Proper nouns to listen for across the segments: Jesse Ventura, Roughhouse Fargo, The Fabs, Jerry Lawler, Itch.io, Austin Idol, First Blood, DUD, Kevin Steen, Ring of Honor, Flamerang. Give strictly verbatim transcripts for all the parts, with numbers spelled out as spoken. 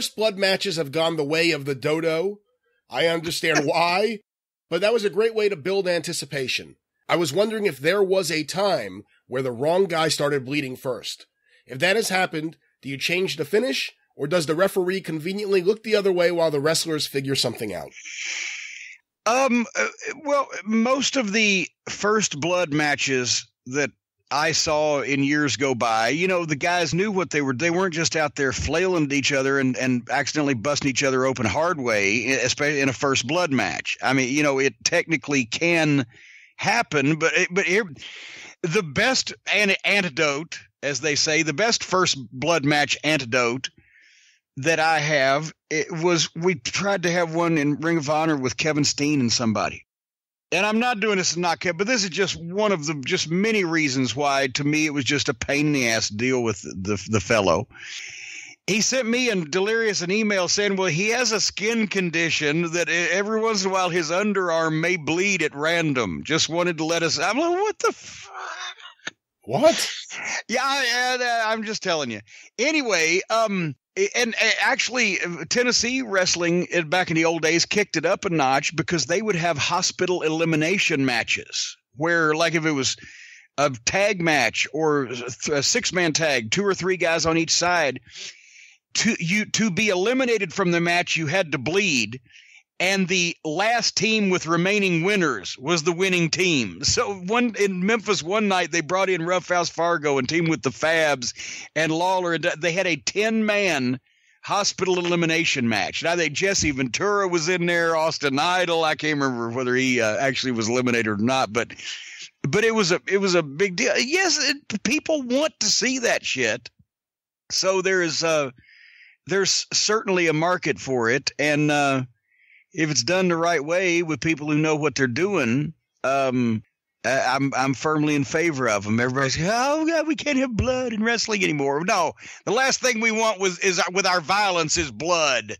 first blood matches have gone the way of the dodo. I understand why, but that was a great way to build anticipation. I was wondering if there was a time where the wrong guy started bleeding first. If that has happened, do you change the finish, or does the referee conveniently look the other way while the wrestlers figure something out? Um, well, most of the first blood matches that I saw in years go by, you know, the guys knew what they were. They weren't just out there flailing at each other and, and accidentally busting each other open hard way, especially in a first blood match. I mean, you know, it technically can happen, but, it, but here, the best an antidote, as they say, the best first blood match antidote that I have, it was, we tried to have one in Ring of Honor with Kevin Steen and somebody. And I'm not doing this to knock Kevin, but this is just one of the just many reasons why, to me, it was just a pain in the ass to deal with the, the fellow. He sent me and Delirious an email saying, well, he has a skin condition that every once in a while his underarm may bleed at random. Just wanted to let us, I'm like, what the fuck? What? Yeah, I, I, I'm just telling you. Anyway, um, and, and actually, Tennessee wrestling back in the old days kicked it up a notch because they would have hospital elimination matches where, like, if it was a tag match or a six-man tag, two or three guys on each side, to you to be eliminated from the match, you had to bleed. And the last team with remaining winners was the winning team. So one in Memphis one night, they brought in Roughhouse Fargo and teamed with the Fabs and Lawler. And they had a ten-man hospital elimination match. And I think Jesse Ventura was in there, Austin Idol. I can't remember whether he uh, actually was eliminated or not, but but it was a it was a big deal. Yes, it, people want to see that shit. So there is uh, there's certainly a market for it, and. Uh, If it's done the right way with people who know what they're doing, um, I'm I'm firmly in favor of them. Everybody's like, oh God, we can't have blood in wrestling anymore. No, the last thing we want was is with our violence is blood.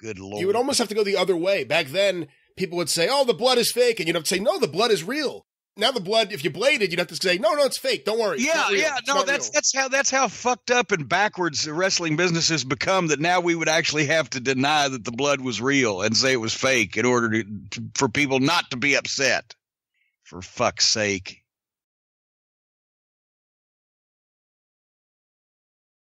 Good Lord, you would almost have to go the other way. Back then, people would say, "Oh, the blood is fake," and you'd have to say, "No, the blood is real." Now the blood, if you bladed, you'd have to say, no, no, it's fake. Don't worry. Yeah, yeah. No, that's that's how that's how fucked up and backwards the wrestling business has become, that now we would actually have to deny that the blood was real and say it was fake in order to, to for people not to be upset. For fuck's sake.